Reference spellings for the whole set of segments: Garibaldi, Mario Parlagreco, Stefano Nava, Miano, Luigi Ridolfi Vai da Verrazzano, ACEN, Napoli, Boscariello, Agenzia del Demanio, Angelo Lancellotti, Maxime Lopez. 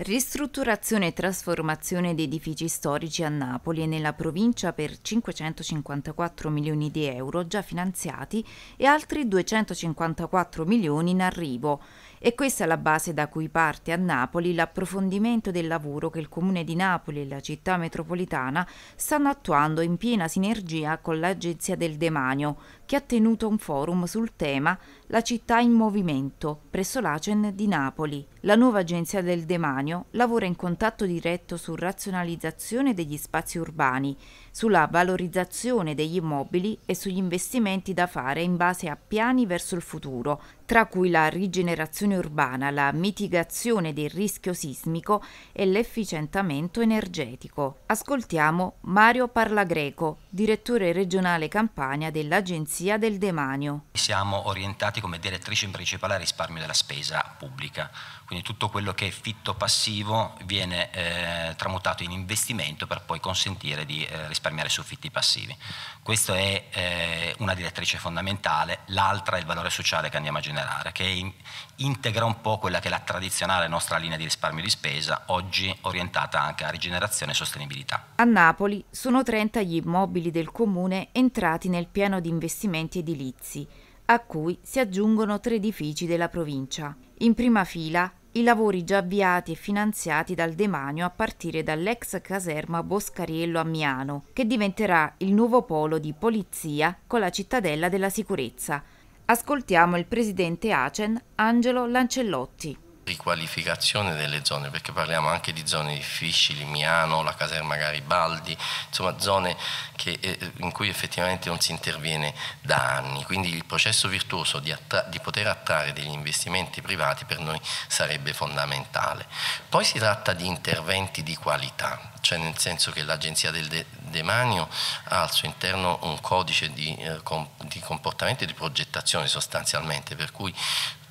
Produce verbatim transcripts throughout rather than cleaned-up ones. Ristrutturazione e trasformazione di edifici storici a Napoli e nella provincia per cinquecentocinquantaquattro milioni di euro già finanziati e altri duecentocinquantaquattro milioni in arrivo. E questa è la base da cui parte a Napoli l'approfondimento del lavoro che il Comune di Napoli e la città metropolitana stanno attuando in piena sinergia con l'Agenzia del Demanio, che ha tenuto un forum sul tema La città in movimento presso l'ACEN di Napoli. La nuova Agenzia del Demanio lavora in contatto diretto su razionalizzazione degli spazi urbani, sulla valorizzazione degli immobili e sugli investimenti da fare in base a piani verso il futuro, tra cui la rigenerazione urbana, la mitigazione del rischio sismico e l'efficientamento energetico. Ascoltiamo Mario Parlagreco, direttore regionale Campania dell'Agenzia del Demanio. Siamo orientati come direttrice principale al risparmio della spesa pubblica, quindi tutto quello che è fitto passivo viene eh, tramutato in investimento per poi consentire di eh, risparmiare su fitti passivi. Questa è eh, una direttrice fondamentale. L'altra è il valore sociale che andiamo a generare, che in, integra un po' quella che è la tradizionale nostra linea di risparmio di spesa, oggi orientata anche a rigenerazione e sostenibilità. A Napoli sono trenta gli immobili del comune entrati nel piano di investimenti edilizi, a cui si aggiungono tre edifici della provincia. In prima fila i lavori già avviati e finanziati dal Demanio a partire dall'ex caserma Boscariello a Miano, che diventerà il nuovo polo di polizia con la cittadella della sicurezza. Ascoltiamo il presidente ACEN, Angelo Lancellotti. Riqualificazione delle zone, perché parliamo anche di zone difficili, Miano, la caserma Garibaldi, insomma zone che, in cui effettivamente non si interviene da anni, quindi il processo virtuoso di, di poter attrarre degli investimenti privati per noi sarebbe fondamentale. Poi si tratta di interventi di qualità, cioè nel senso che l'Agenzia del De Demanio ha al suo interno un codice di, eh, com di comportamento e di progettazione sostanzialmente, per cui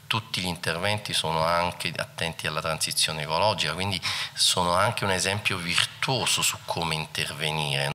tutti gli interventi sono anche attenti alla transizione ecologica, quindi sono anche un esempio virtuoso su come intervenire.